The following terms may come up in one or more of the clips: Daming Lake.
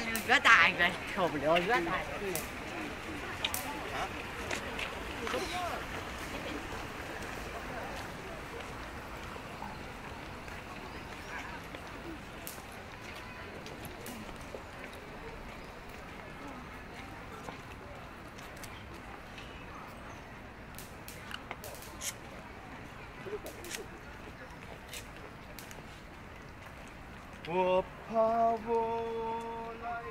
年龄越大越受不了，越大越。我怕我来哭。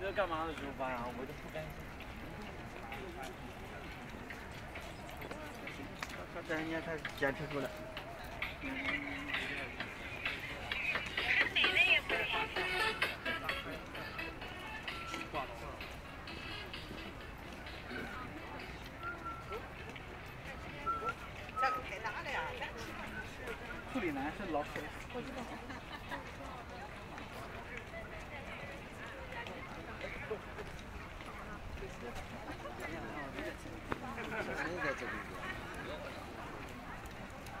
这干嘛的就发啊，我就不甘心。这人家他坚持住了。 处理难是老师。你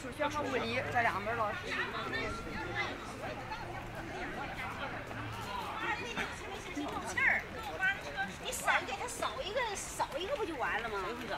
数学和物理这两门老师。你扫给他扫一个不就完了吗？ 对。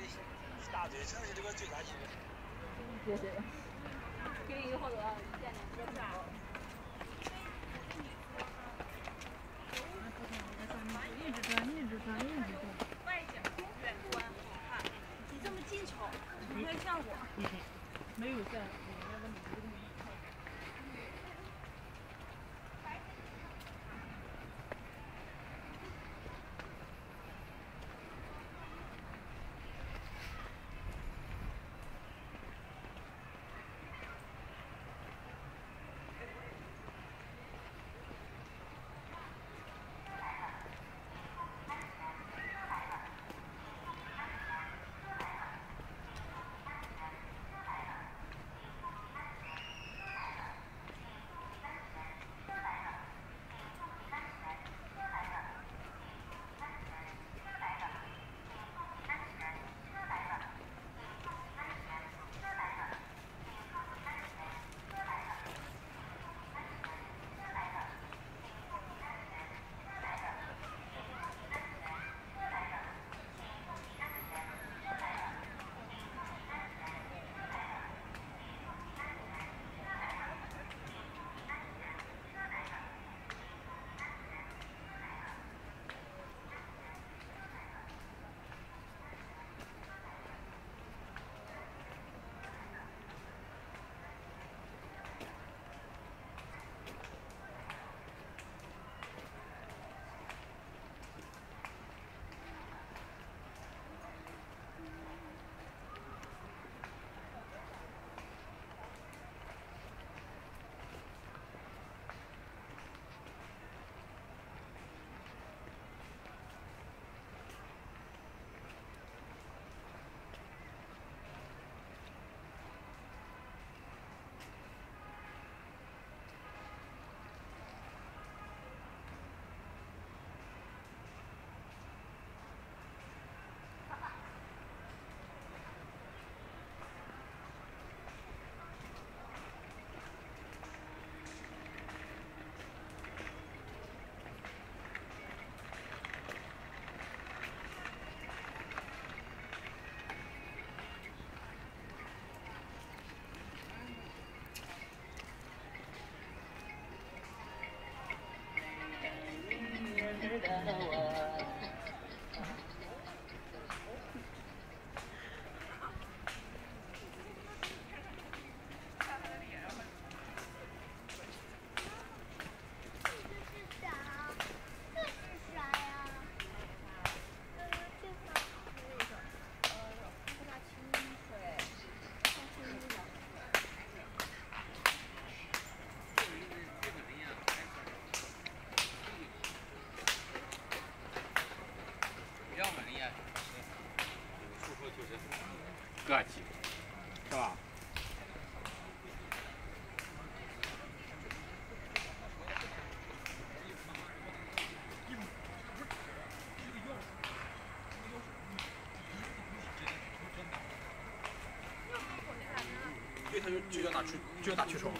一大堆，剩下这个最难解决。可以或者见两个。一直转。外景远观好看，你这么近瞅，不会像我。没有像我。 客气，是吧？对，他就要打去手。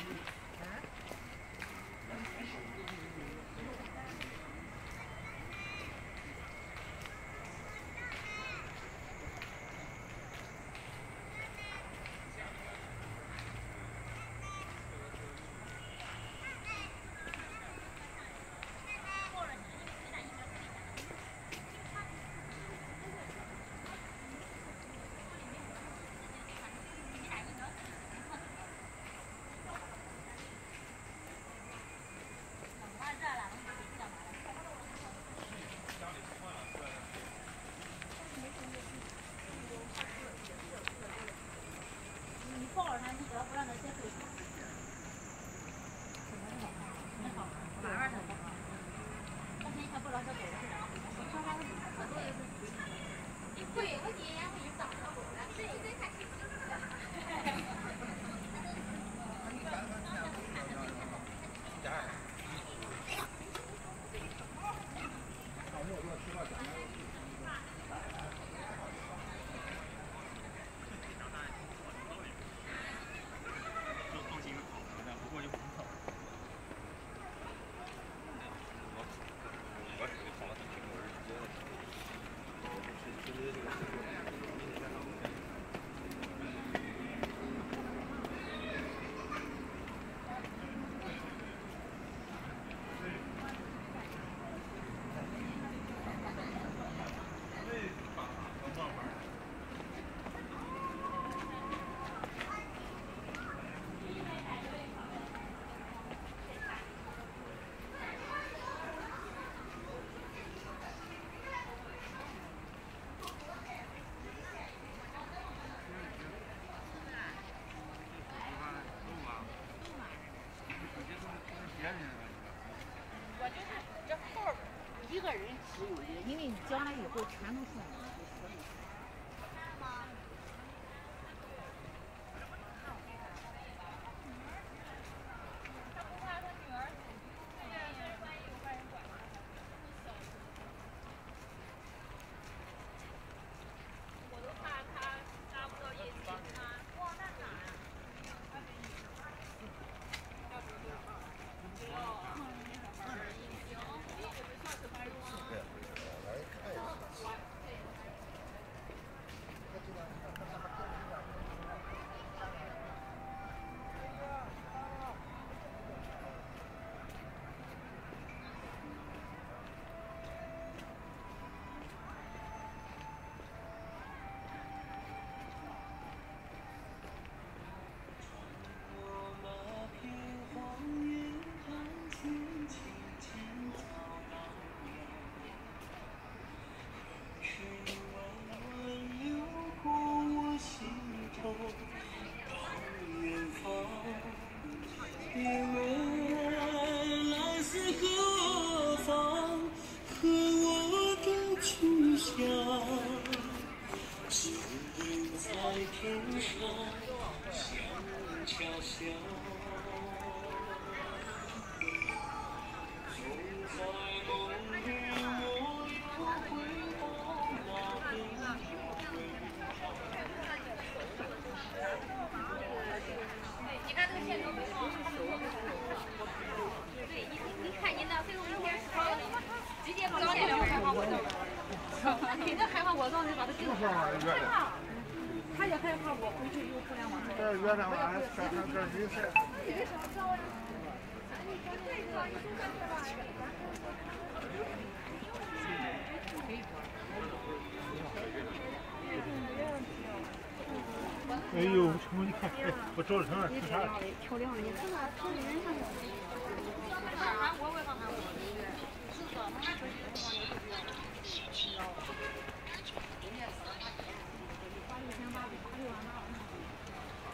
哎呦，成，你看，哎，我赵志成吃啥？漂亮，你看看，这里人上有。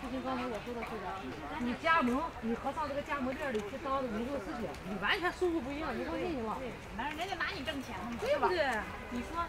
就跟刚才我说的似的，你加盟，你和上这个加盟店里去当的零售司机，你完全收入不一样，你放心去吧。对，反正人家拿你挣钱呢，对不对？你说。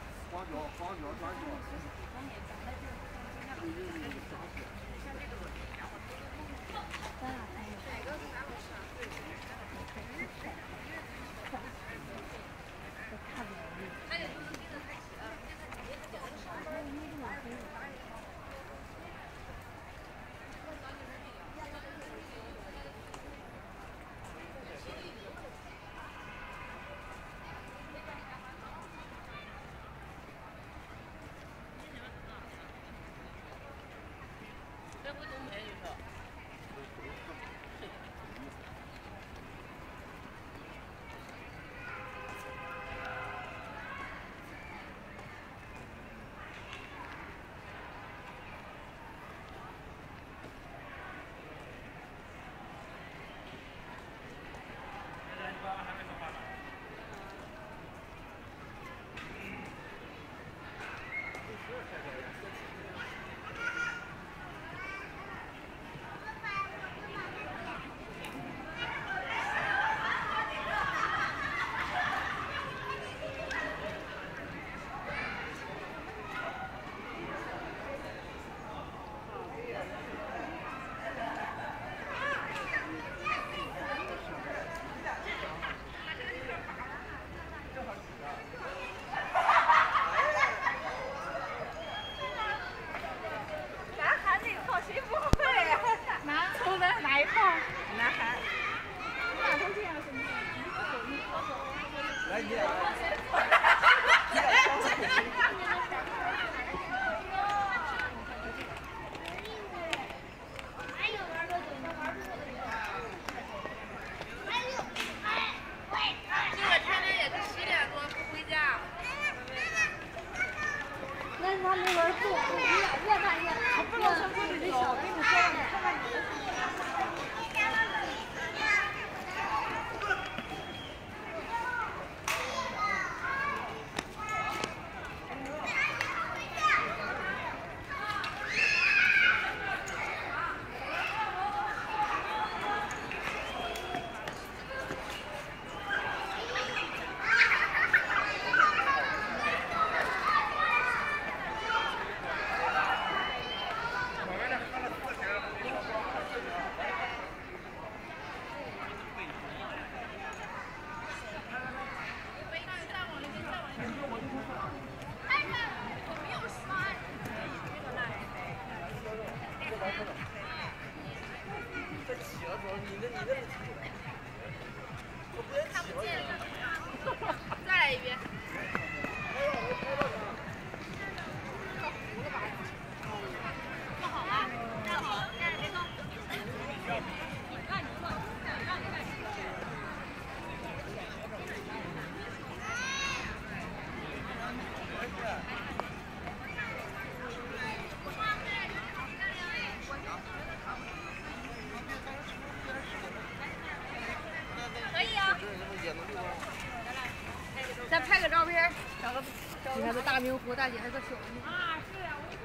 大明湖，大姐还在手呢。啊，是呀、啊，我。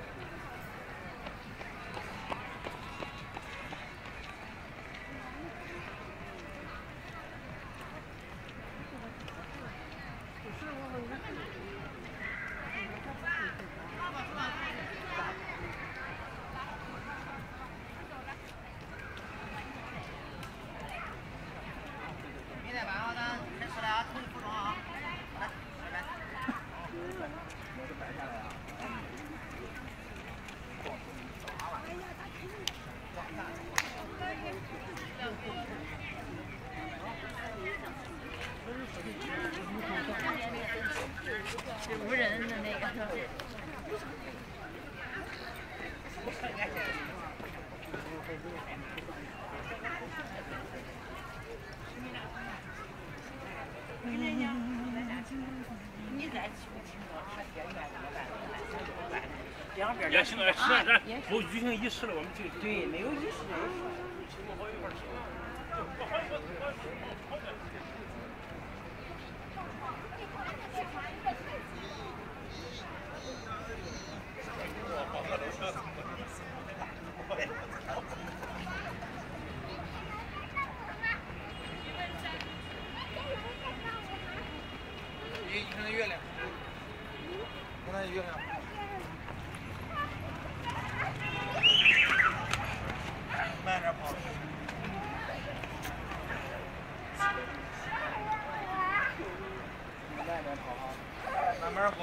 也行了，也行了，咱不举行仪式了，我们就对没有仪式。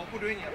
不追你了。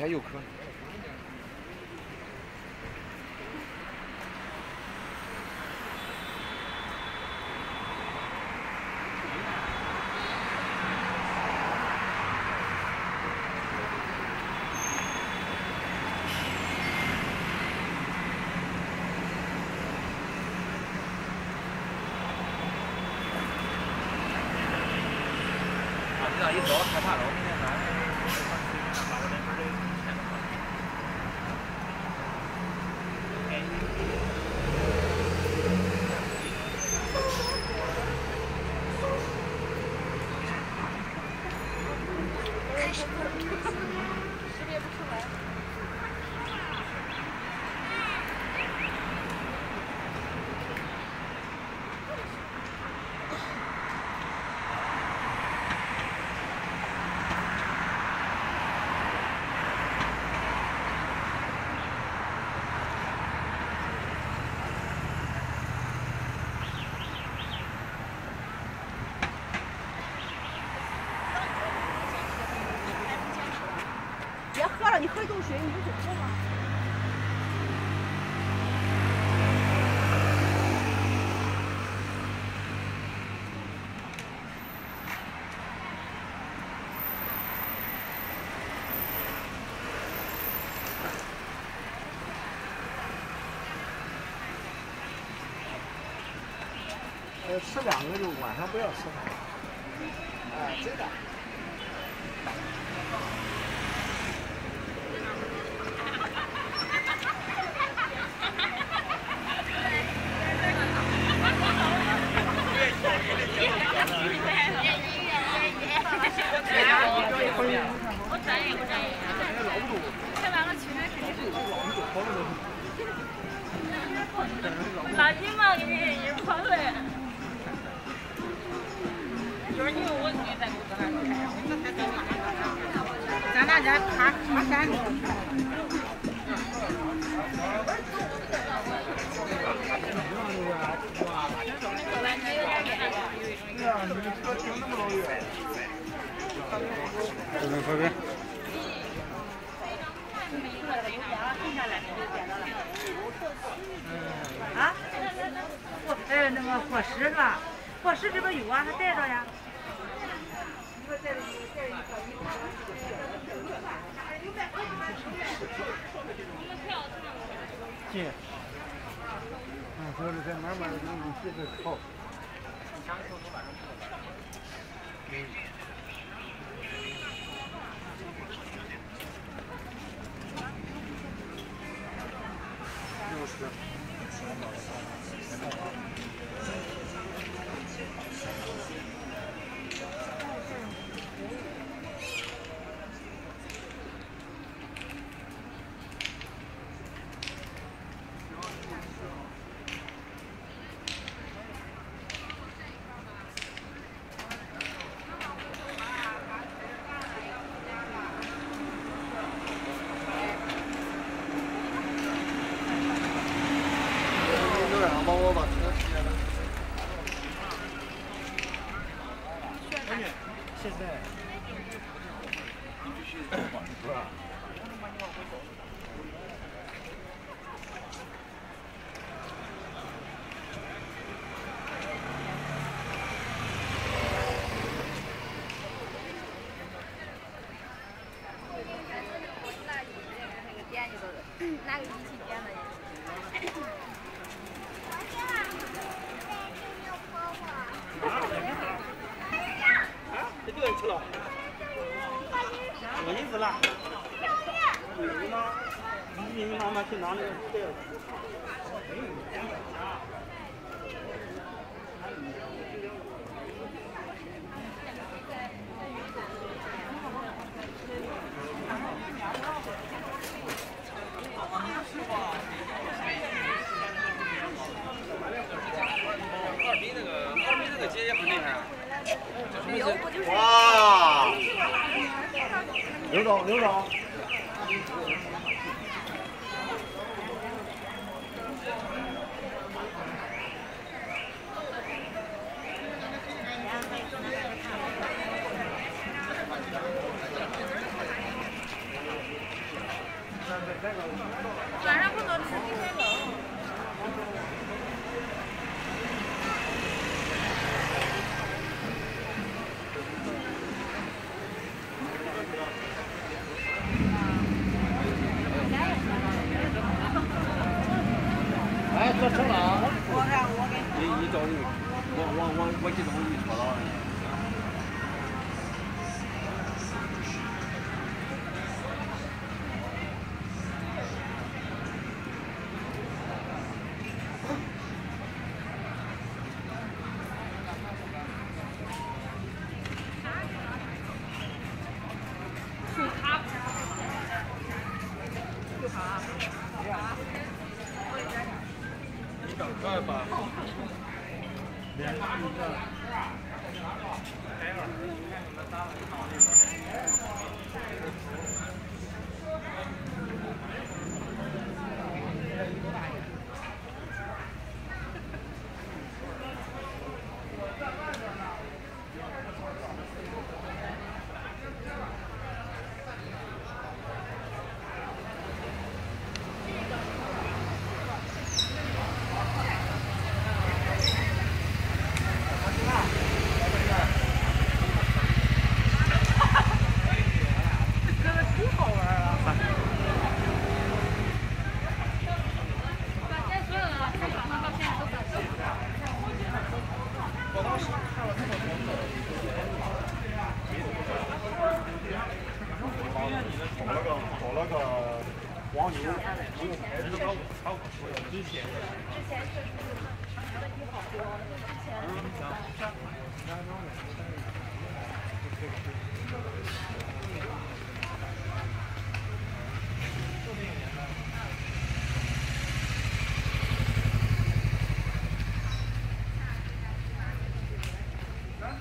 还有可能。 你喝冻水，你不准喝吗？ 吃两个就晚上不要吃饭。哎，真的。 我转眼。是你有我女在公司还是啥？这才叫啥？咱俩家爬山去。这边。啊？那个伙食是吧？ 伙食这边有啊，还带着呀。进。俺说的再慢慢的弄，这个好。60。 That's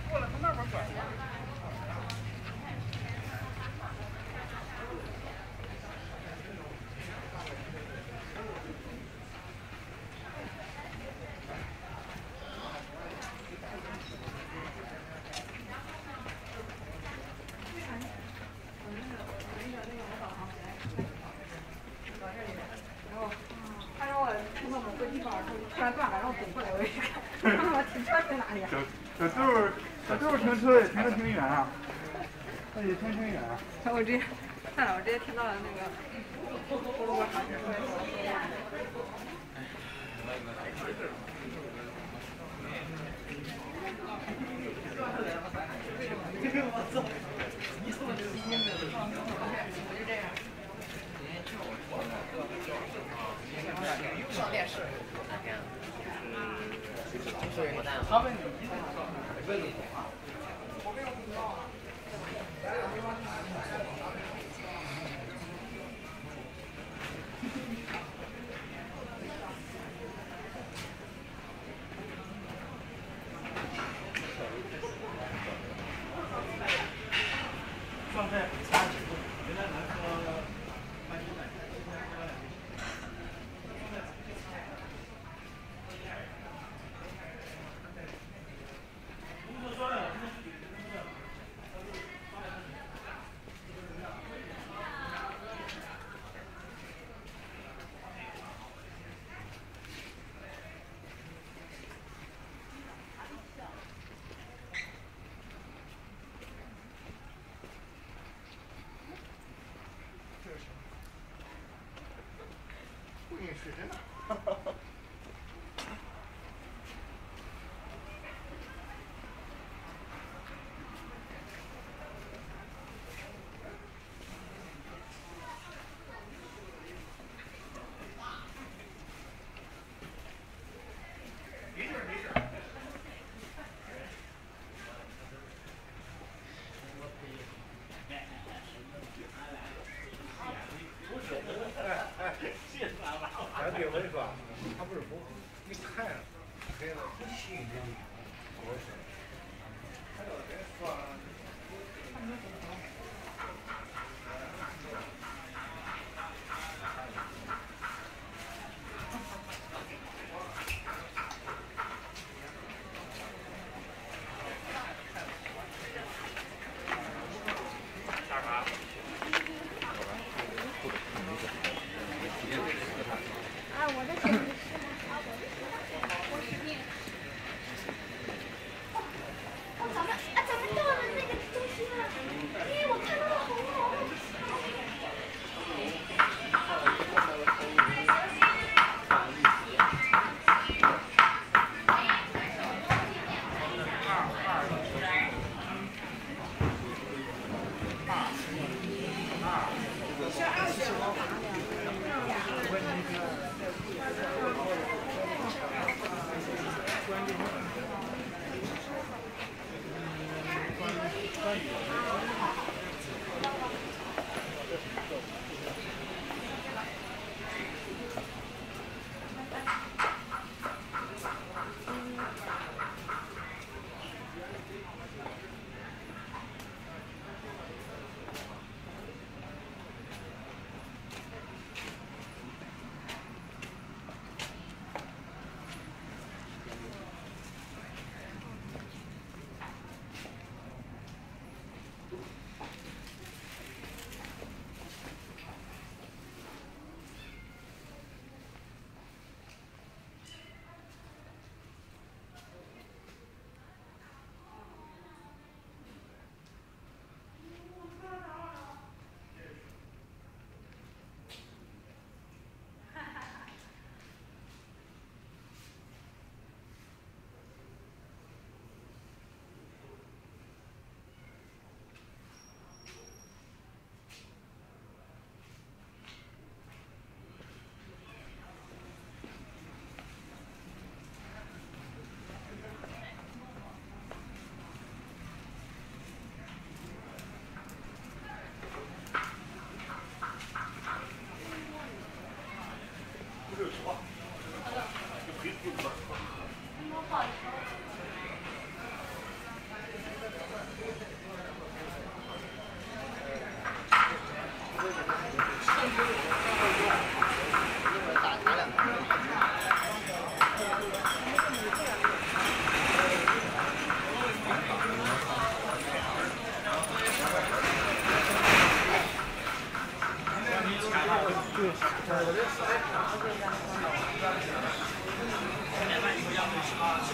what I'm going to work on. 上断了，然后走过来我一看，我停车在哪里啊？小豆停车也停得挺远啊，那也停挺远啊。我直接，算了，我直接听到了那个葫芦娃好像说的。他问你，问你。状态不差，原来南方。 是真的。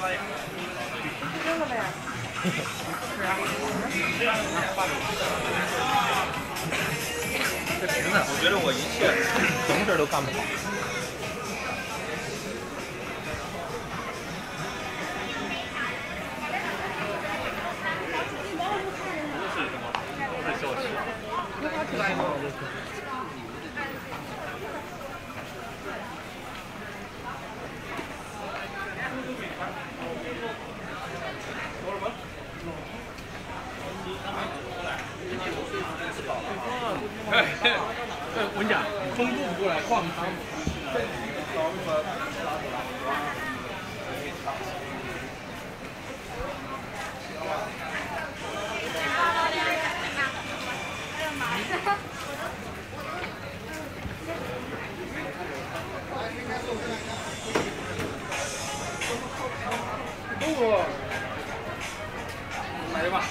这瓶子，我觉得我一切什么事都干不好。我跟你讲，中部过来逛汤姆。哦，来吧。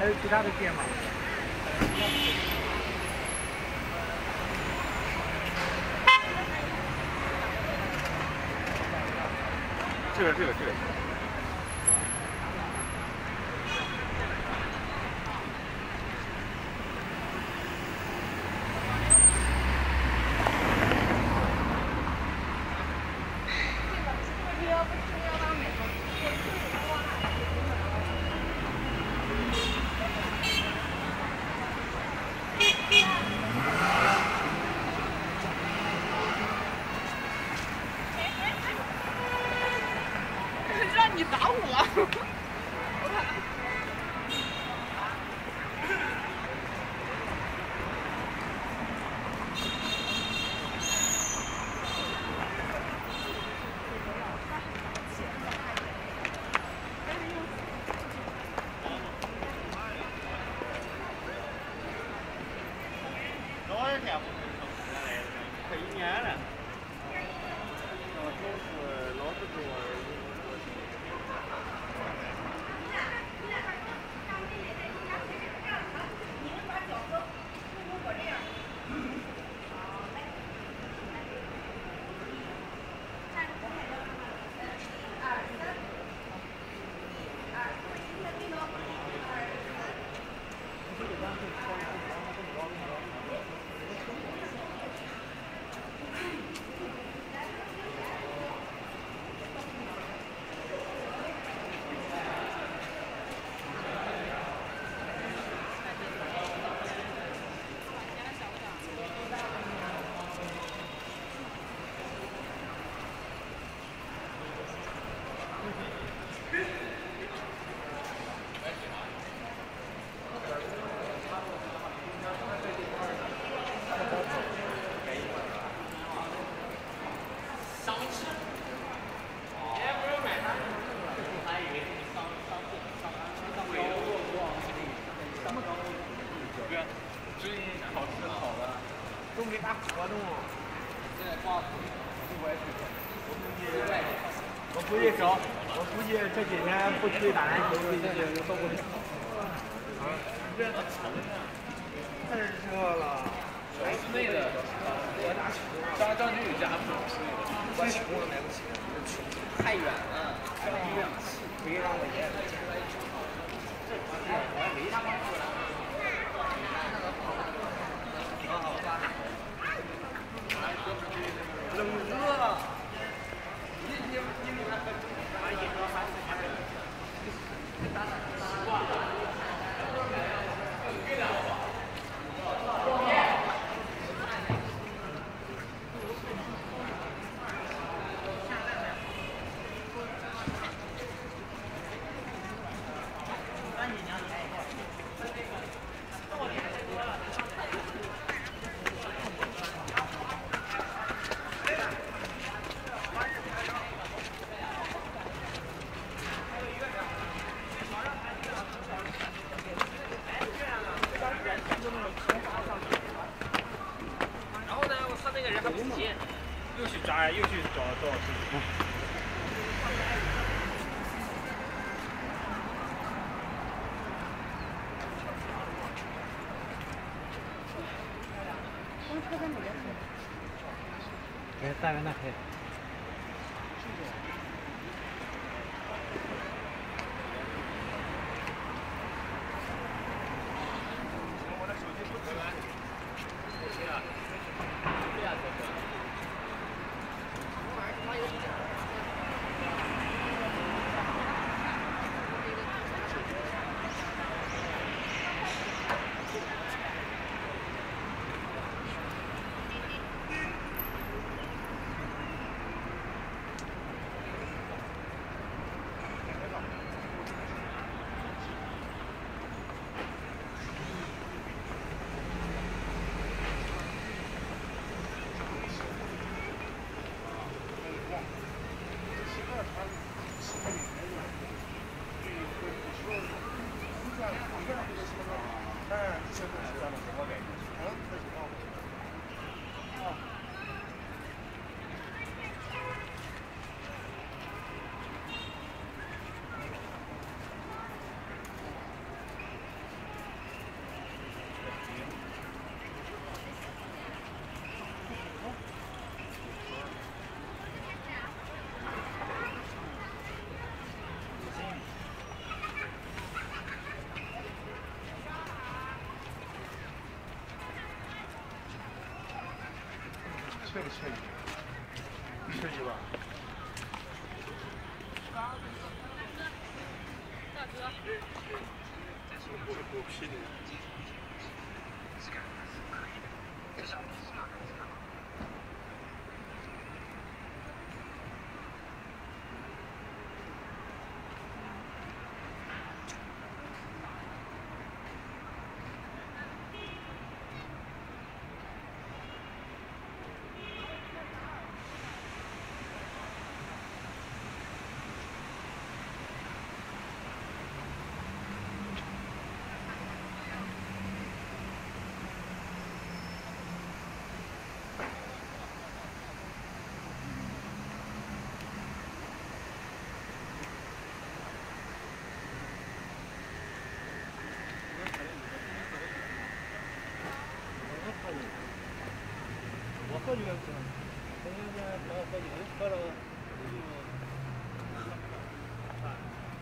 还有其他的店吗？ 这个。我估计这几天不去打篮球，估计受不了。啊，热的太热了。全是内的，我打球。张军有家不是内的，我穷我买不起，太远了，太远了，可以让我爷爷来接。我还没他妈过来。 大概那可以。这个缺一吧。大哥，这是我批的。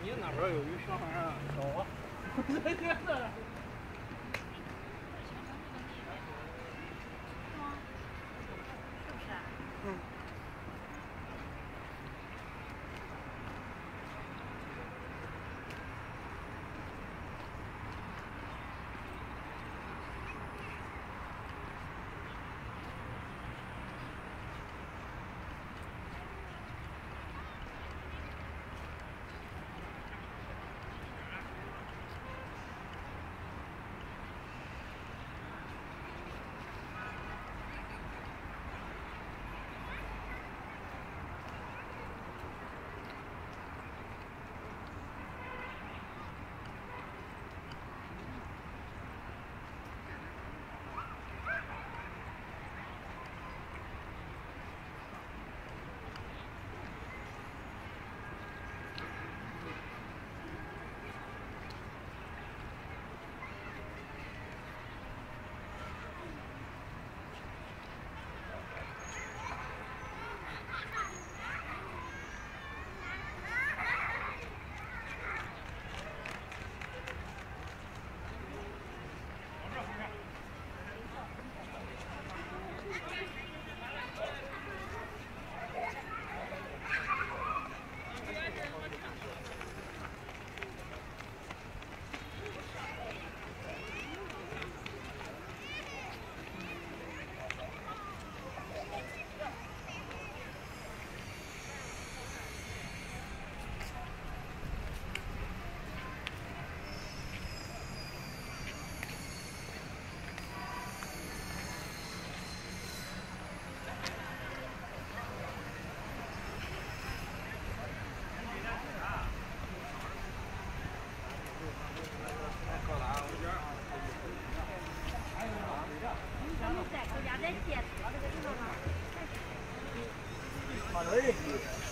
你哪边有鱼上岸啊？找啊！在这呢。 Thank you.